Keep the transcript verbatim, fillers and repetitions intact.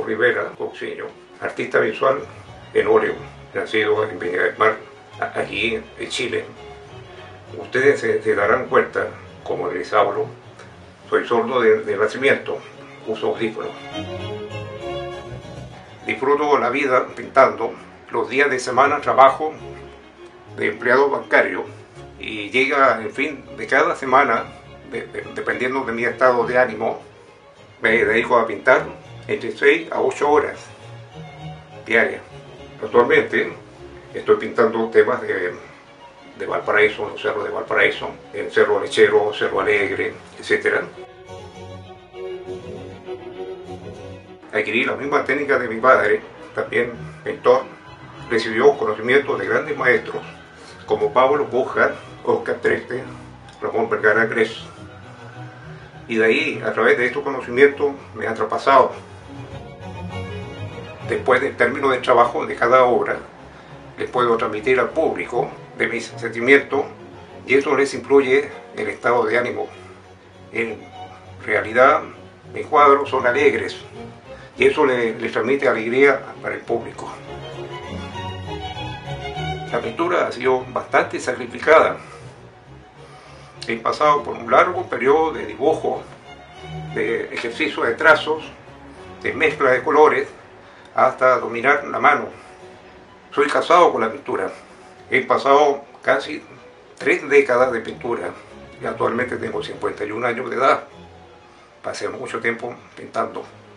Pablo Rivera Coxeño, artista visual en óleo, nacido en Viña del Mar, allí en Chile. Ustedes se, se darán cuenta, como les hablo, soy sordo de, de nacimiento, uso audífonos. Disfruto la vida pintando, los días de semana trabajo de empleado bancario y llega el fin de cada semana, de, de, dependiendo de mi estado de ánimo, me dedico a pintar entre seis a ocho horas diarias. Actualmente estoy pintando temas de, de Valparaíso, los cerros de Valparaíso, el Cerro Lechero, Cerro Alegre, etcétera. Adquirí la misma técnica de mi padre, también mentor, recibió conocimientos de grandes maestros como Pablo Búzcar, Oscar Treste, Ramón Vergara Gres. Y de ahí, a través de estos conocimientos, me ha traspasado. Después del término de trabajo de cada obra, les puedo transmitir al público de mis sentimientos y eso les influye el estado de ánimo. En realidad, mis cuadros son alegres y eso les, les transmite alegría para el público. La pintura ha sido bastante sacrificada. He pasado por un largo periodo de dibujo, de ejercicio de trazos, de mezcla de colores, hasta dominar la mano. Soy casado con la pintura. He pasado casi tres décadas de pintura y actualmente tengo cincuenta y un años de edad. Pasé mucho tiempo pintando.